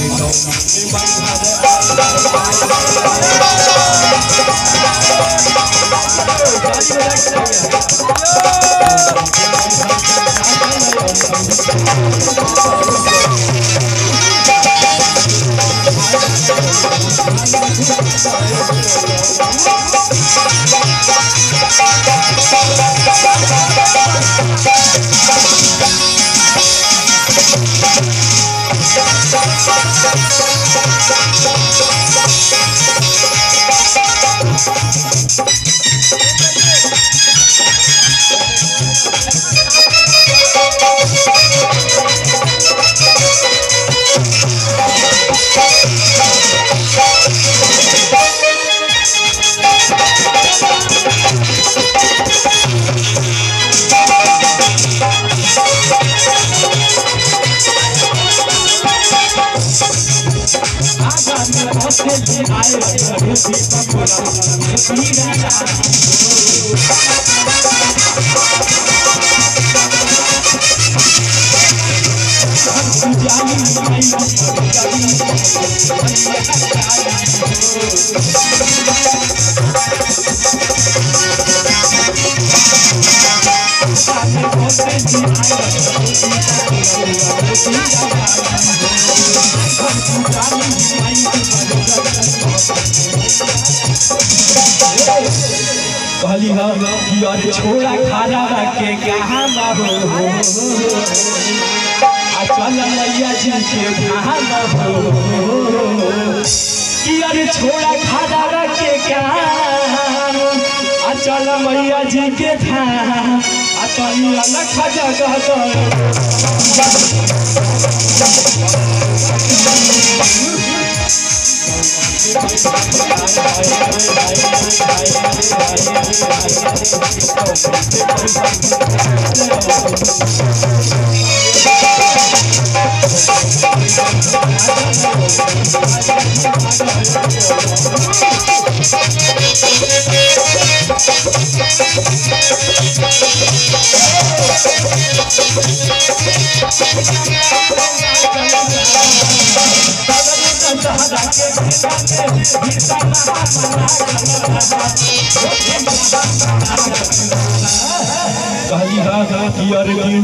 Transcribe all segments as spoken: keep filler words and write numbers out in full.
I don't know छोड़ा खाना रखे कहाँ हो अरे छोड़ा खाना रखे चल मैया जी के धाम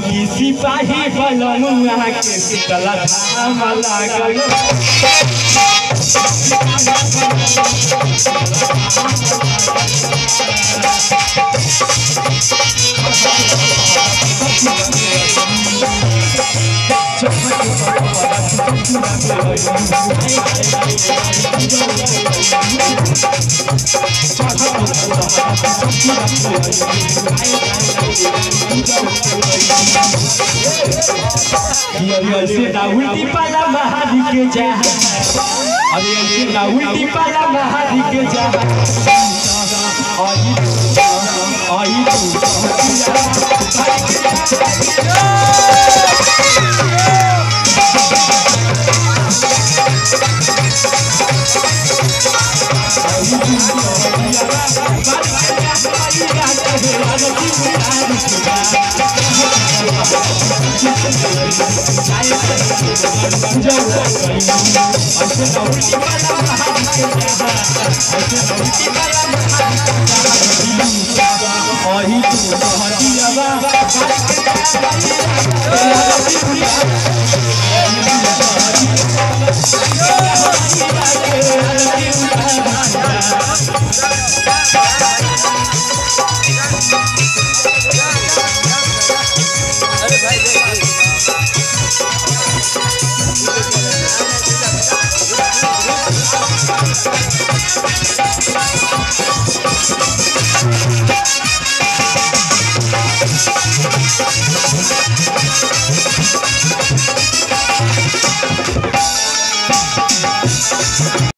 की सिपाही बननुआ के तला धाम लागल